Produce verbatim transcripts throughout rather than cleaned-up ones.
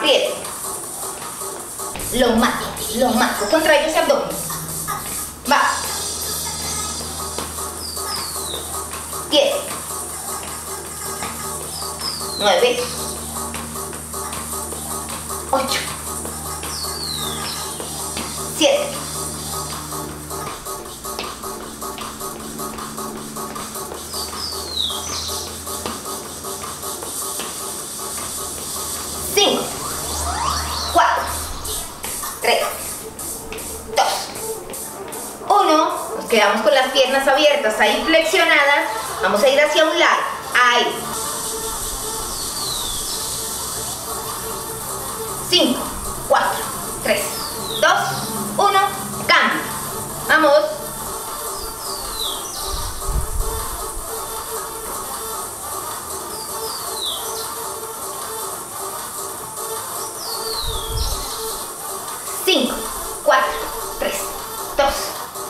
aprieto, lo mato, lo mato, contraigo ese abdomen, va, diez, nueve, ocho, siete, cinco, cuatro, tres, dos, uno. Nos quedamos con las piernas abiertas, ahí flexionadas. Vamos a ir hacia un lado, ahí. cinco, cuatro, tres, dos, uno, cambio. Vamos. cinco, cuatro, tres, dos,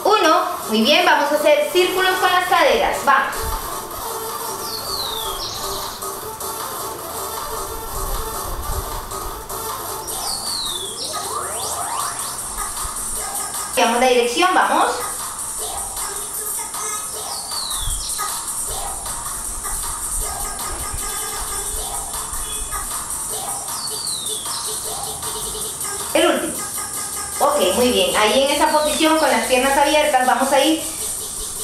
uno. Muy bien, vamos a hacer círculos con las caderas. Vamos. Cambiamos la dirección, vamos. El último. Ok, muy bien. Ahí en esa posición con las piernas abiertas vamos a ir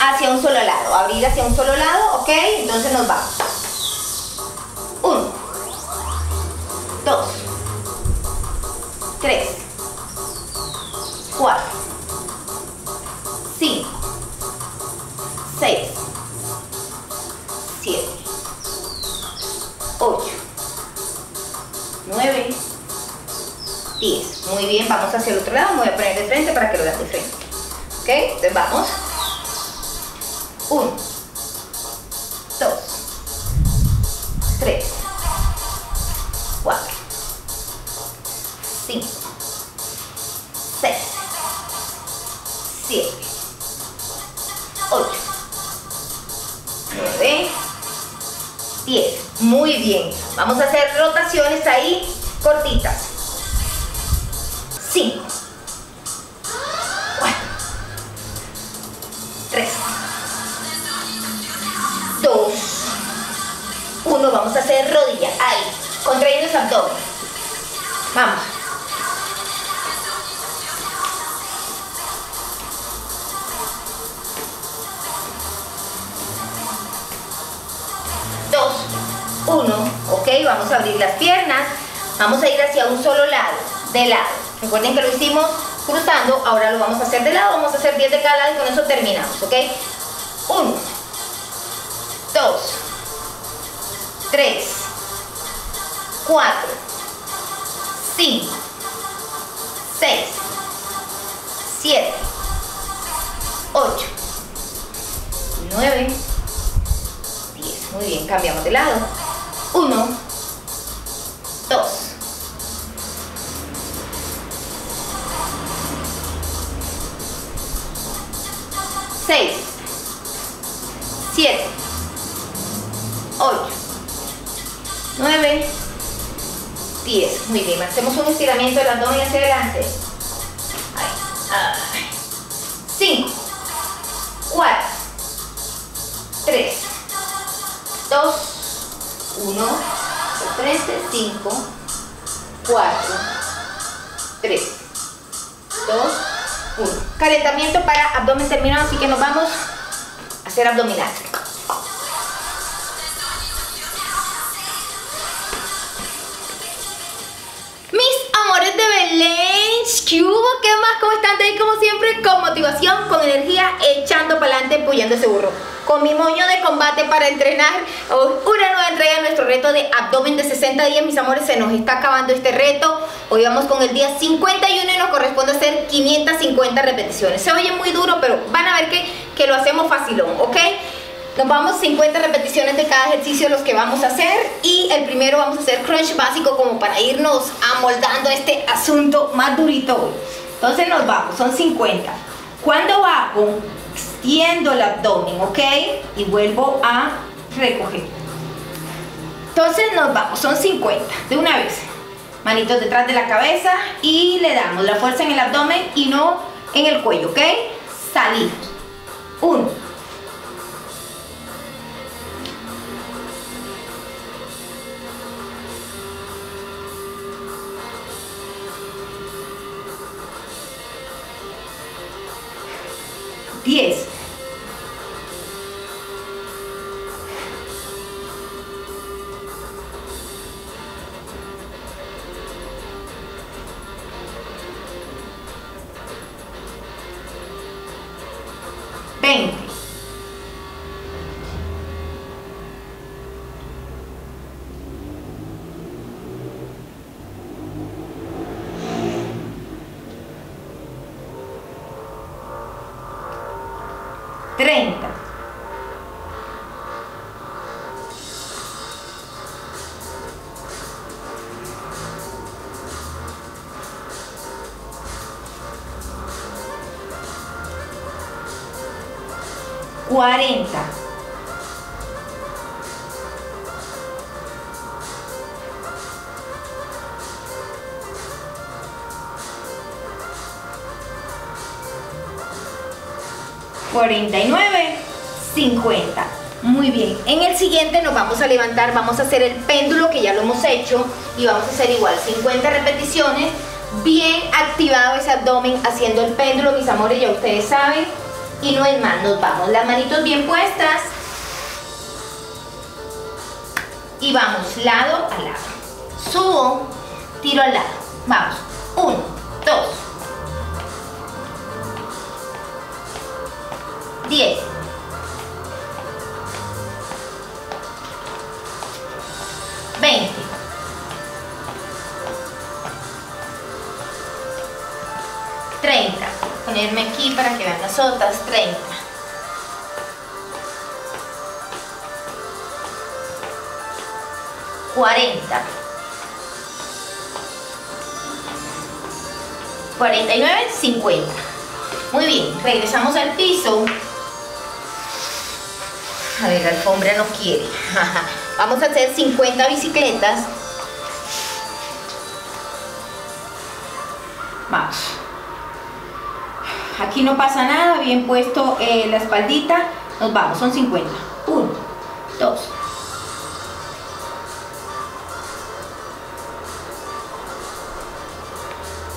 hacia un solo lado. Abrir hacia un solo lado, ok. Entonces nos vamos. Uno. Dos. Tres. Cuatro. cinco, seis, siete, ocho, nueve, diez. Muy bien, vamos hacia el otro lado. Me voy a poner de frente para que lo veas de frente. Ok, entonces vamos. uno, dos, tres, cuatro, cinco, seis, siete, ocho, nueve, diez. Muy bien, vamos a hacer rotaciones ahí, cortitas. cinco, cuatro, tres, dos, uno, vamos a hacer rodilla, ahí, contrayendo el abdomen. Vamos. uno, ok, vamos a abrir las piernas, vamos a ir hacia un solo lado, de lado. Recuerden que lo hicimos cruzando, ahora lo vamos a hacer de lado, vamos a hacer diez de cada lado y con eso terminamos, ok. uno, dos, tres, cuatro, cinco, seis, siete, ocho, nueve, diez. Muy bien, cambiamos de lado. uno, dos, seis, siete, ocho, nueve, diez. Muy bien, hacemos un estiramiento del abdomen hacia adelante. cinco, cuatro, tres, dos, uno, tres, cinco, cuatro, tres, dos, uno. Calentamiento para abdomen terminado, así que nos vamos a hacer abdominal. Mis amores de Belén, ¿qué hubo? ¿Qué más? ¿Cómo están? Ahí como siempre, con motivación, con energía, echando para adelante, empujando ese burro. Con mi moño de combate para entrenar una nueva entrega de nuestro reto de abdomen de sesenta días. Mis amores, se nos está acabando este reto. Hoy vamos con el día cincuenta y uno y nos corresponde hacer quinientas cincuenta repeticiones. Se oye muy duro, pero van a ver que, que lo hacemos facilón, ¿ok? Nos vamos cincuenta repeticiones de cada ejercicio los que vamos a hacer. Y el primero vamos a hacer crunch básico como para irnos amoldando este asunto más durito. Entonces nos vamos, son cincuenta. Cuando hago, extiendo el abdomen, ¿ok? Y vuelvo a recoger. Entonces nos vamos, son cincuenta, de una vez. manitos detrás de la cabeza y le damos la fuerza en el abdomen y no en el cuello, ¿ok? Salí. Uno. Diez. Treinta. Cuarenta. cuarenta y nueve, cincuenta. Muy bien, en el siguiente nos vamos a levantar, vamos a hacer el péndulo que ya lo hemos hecho y vamos a hacer igual cincuenta repeticiones, bien activado ese abdomen haciendo el péndulo, mis amores, ya ustedes saben, y no es más, nos vamos, las manitos bien puestas y vamos lado a lado, subo, tiro al lado, vamos, uno, dos, diez, veinte, treinta, ponerme aquí para que vean las otras, treinta, cuarenta, cuarenta y nueve, cincuenta. Muy bien, regresamos al piso. A ver, la alfombra no quiere. Vamos a hacer cincuenta bicicletas. Vamos. Aquí no pasa nada, bien puesto eh, la espaldita. Nos vamos, son cincuenta. uno, dos,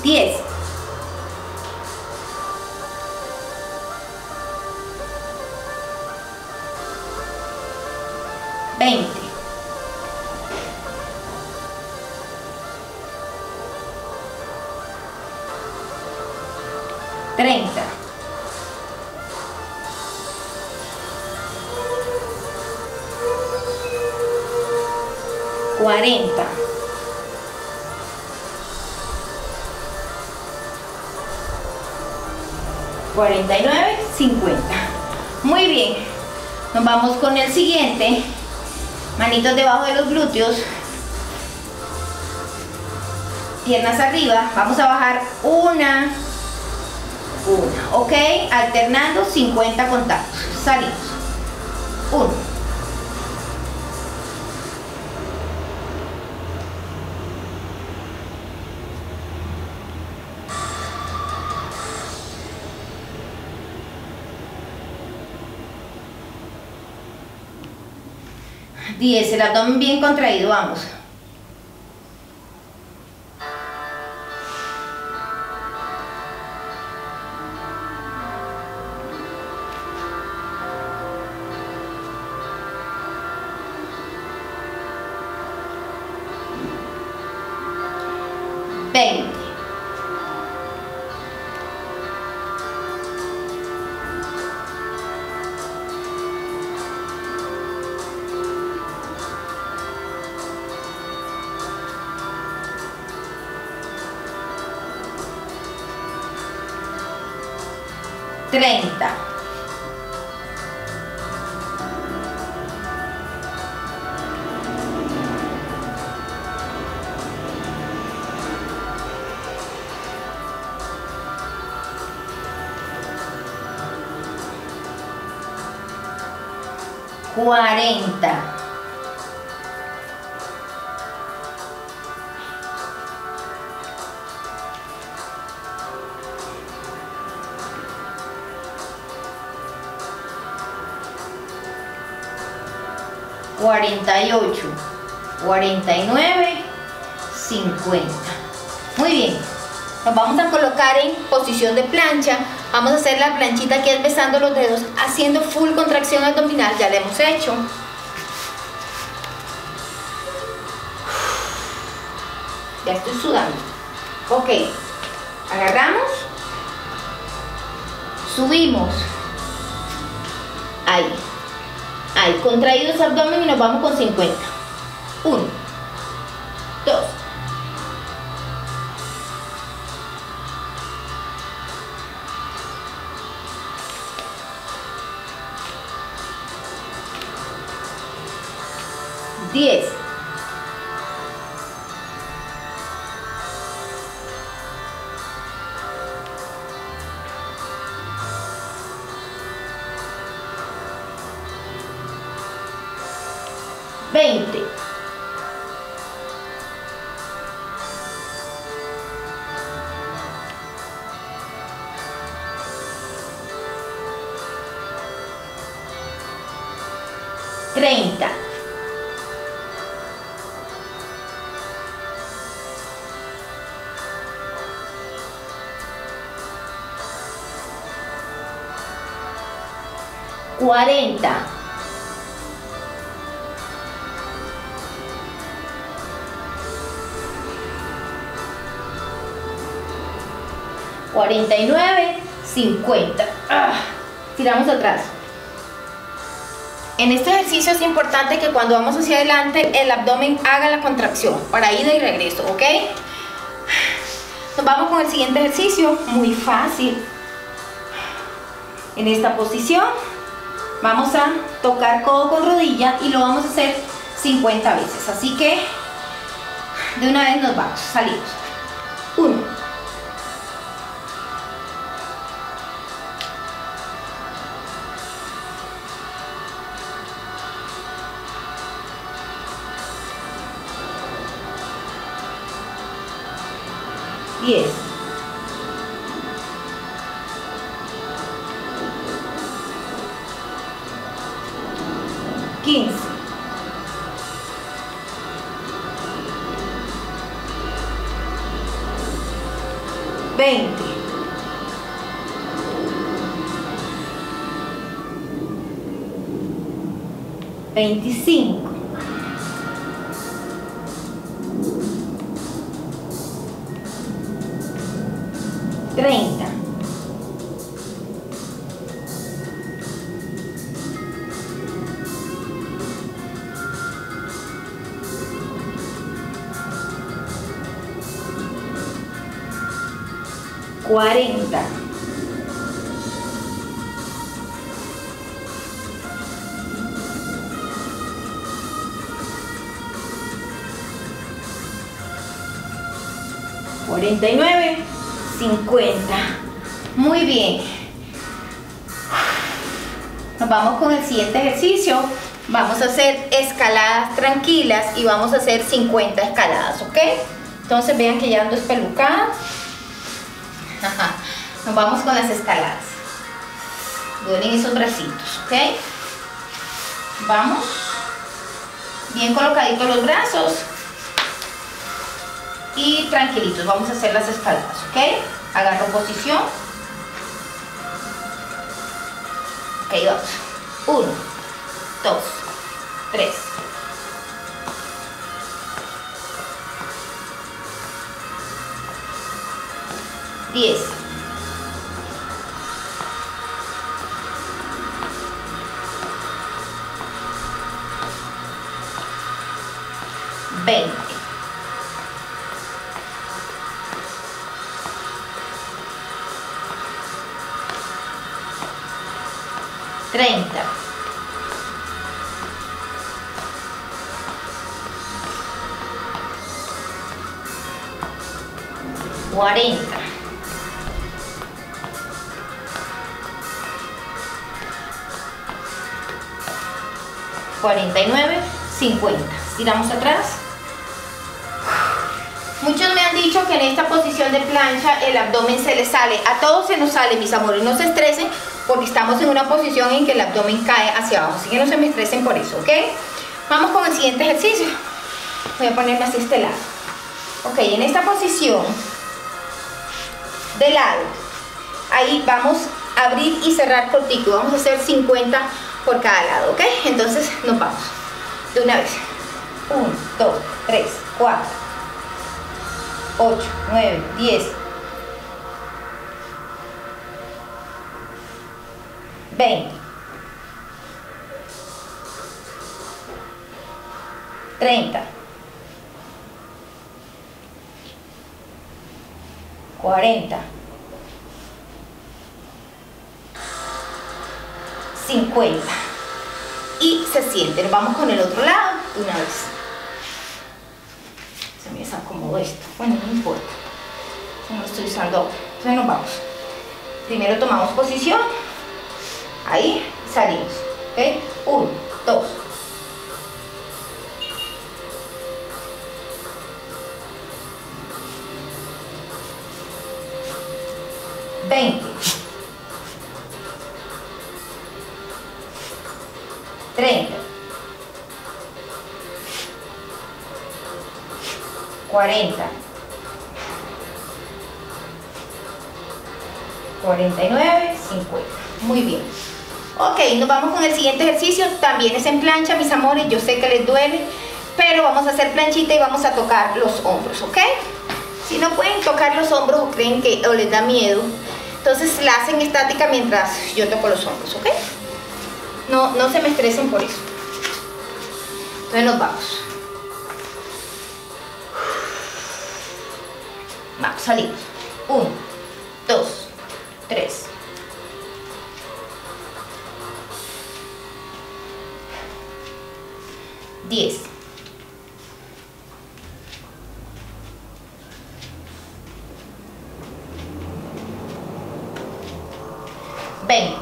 diez. veinte, treinta, cuarenta, cuarenta y nueve, cincuenta. Muy bien, nos vamos con el siguiente. Manitos debajo de los glúteos, piernas arriba, vamos a bajar una, una, ok, alternando cincuenta contactos, salimos, uno, diez, el abdomen bien contraído, vamos. veinte. treinta, cuarenta, cuarenta y ocho, cuarenta y nueve, cincuenta. Muy bien, nos vamos a colocar en posición de plancha. Vamos a hacer la planchita aquí empezando los dedos, haciendo full contracción abdominal. Ya la hemos hecho. Ya estoy sudando. Ok, agarramos, subimos, ahí, ahí, contraídos abdomen y nos vamos con cincuenta. uno, dos, diez. veinte. treinta. cuarenta. cuarenta y nueve, cincuenta. ¡Ah! Tiramos atrás. En este ejercicio es importante que cuando vamos hacia adelante el abdomen haga la contracción para ida y regreso, ¿ok? Nos vamos con el siguiente ejercicio, muy fácil. En esta posición vamos a tocar codo con rodilla y lo vamos a hacer cincuenta veces, así que de una vez nos vamos, salimos. uno, diez, quince, veinte, veinticinco. treinta. cuarenta. cuarenta y nueve, cincuenta. Muy bien, nos vamos con el siguiente ejercicio. Vamos a hacer escaladas tranquilas y vamos a hacer cincuenta escaladas, ¿ok? Entonces vean que ya ando espelucada. Nos vamos con las escaladas. Duelen esos bracitos, ¿ok? Vamos bien colocaditos los brazos y tranquilitos, vamos a hacer las escaladas, ¿ok? Agarro posición. Ok, vamos. Uno, dos, tres. Diez. Veinte. treinta, cuarenta, cuarenta y nueve, cincuenta. Tiramos atrás. Muchos me han dicho que en esta posición de plancha el abdomen se les sale. A todos se nos sale, mis amores, no se estresen, porque estamos en una posición en que el abdomen cae hacia abajo, así que no se me estresen por eso, ¿ok? Vamos con el siguiente ejercicio. Voy a ponerme así este lado. Ok, en esta posición de lado, ahí vamos a abrir y cerrar cortico. Vamos a hacer cincuenta por cada lado, ¿ok? Entonces nos vamos de una vez. uno, dos, tres, cuatro, ocho, nueve, diez, veinte, treinta, cuarenta, cincuenta. Y se sienten. Vamos con el otro lado de una vez. Se me desacomodó esto. Bueno, no importa. No lo estoy usando ahora. Entonces nos vamos. Primero tomamos posición. Ahí salimos. ¿Okay? Uno, dos. veinte, treinta, cuarenta, cuarenta y nueve, cincuenta. Muy bien. Ok, nos vamos con el siguiente ejercicio. También es en plancha, mis amores. Yo sé que les duele, pero vamos a hacer planchita y vamos a tocar los hombros, ¿ok? Si no pueden tocar los hombros o creen que o les da miedo, entonces la hacen estática mientras yo toco los hombros, ¿ok? No, no se me estresen por eso. Entonces nos vamos. Vamos, salimos. Uno, dos, tres. Diez. Veinte.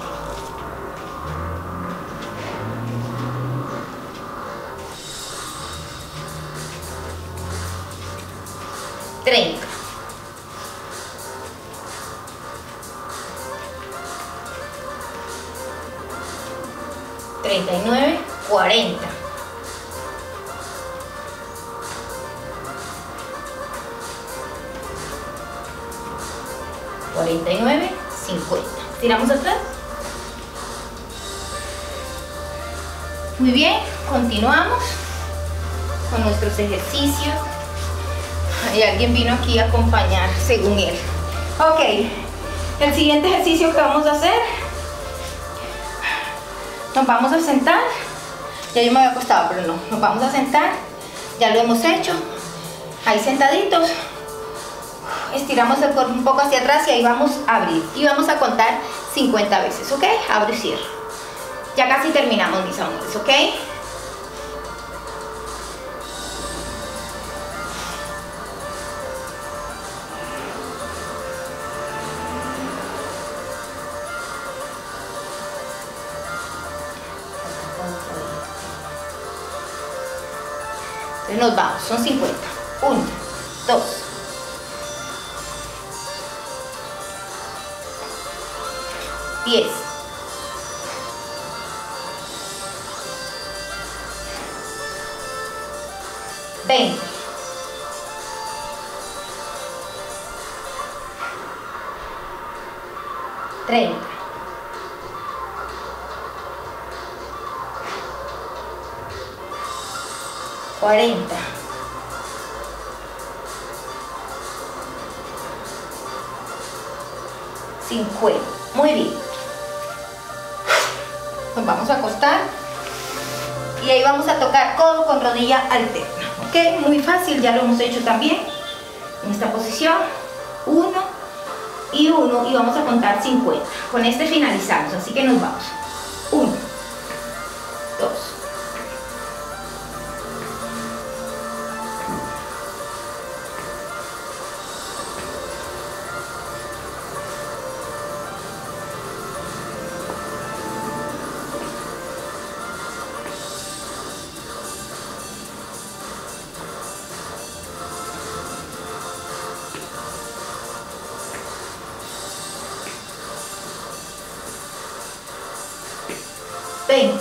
Treinta. treinta y nueve, cuarenta, cuarenta y nueve, cincuenta. Tiramos atrás. Muy bien, continuamos con nuestros ejercicios. Y alguien vino aquí a acompañar, según él. Ok, el siguiente ejercicio que vamos a hacer, nos vamos a sentar. Ya yo me había acostado, pero no. Nos vamos a sentar. Ya lo hemos hecho. Ahí sentaditos. Estiramos el cuerpo un poco hacia atrás y ahí vamos a abrir. Y vamos a contar cincuenta veces, ¿ok? Abro y cierro. Ya casi terminamos, mis amores, ¿ok? Nos vamos, son cincuenta. uno, dos, diez, veinte, treinta, cuarenta, cincuenta. Muy bien. Nos vamos a acostar y ahí vamos a tocar codo con rodilla alterna, ¿ok? Muy fácil, ya lo hemos hecho también en esta posición. Uno y uno y vamos a contar cincuenta. Con este finalizamos, así que nos vamos. veinte,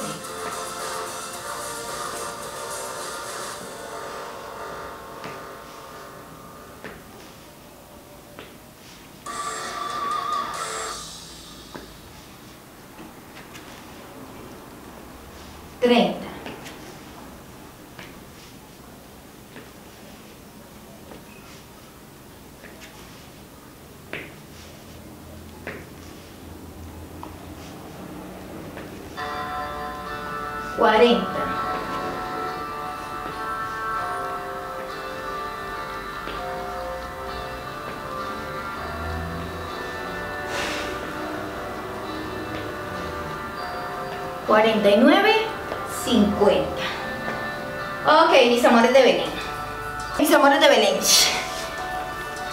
treinta. cuarenta. cuarenta y nueve, cincuenta. Ok, mis amores de Belén. Mis amores de Belén.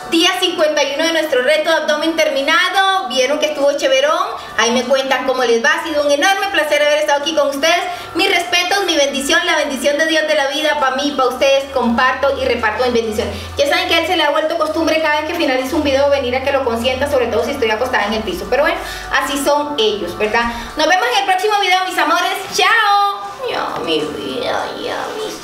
Día cincuenta y uno de nuestro reto de abdomen terminado. Vieron que estuvo chéverón. Ahí me cuentan cómo les va. Ha sido un enorme placer haber estado aquí con ustedes. Mis respetos, mi bendición, la bendición de Dios de la vida para mí, para ustedes. Comparto y reparto en bendición. Ya saben que a él se le ha vuelto costumbre cada vez que finalizo un video venir a que lo consienta, sobre todo si estoy acostada en el piso. Pero bueno, así son ellos, ¿verdad? Nos vemos en el próximo video, mis amores. ¡Chao! Ya, mi vida, ya, mis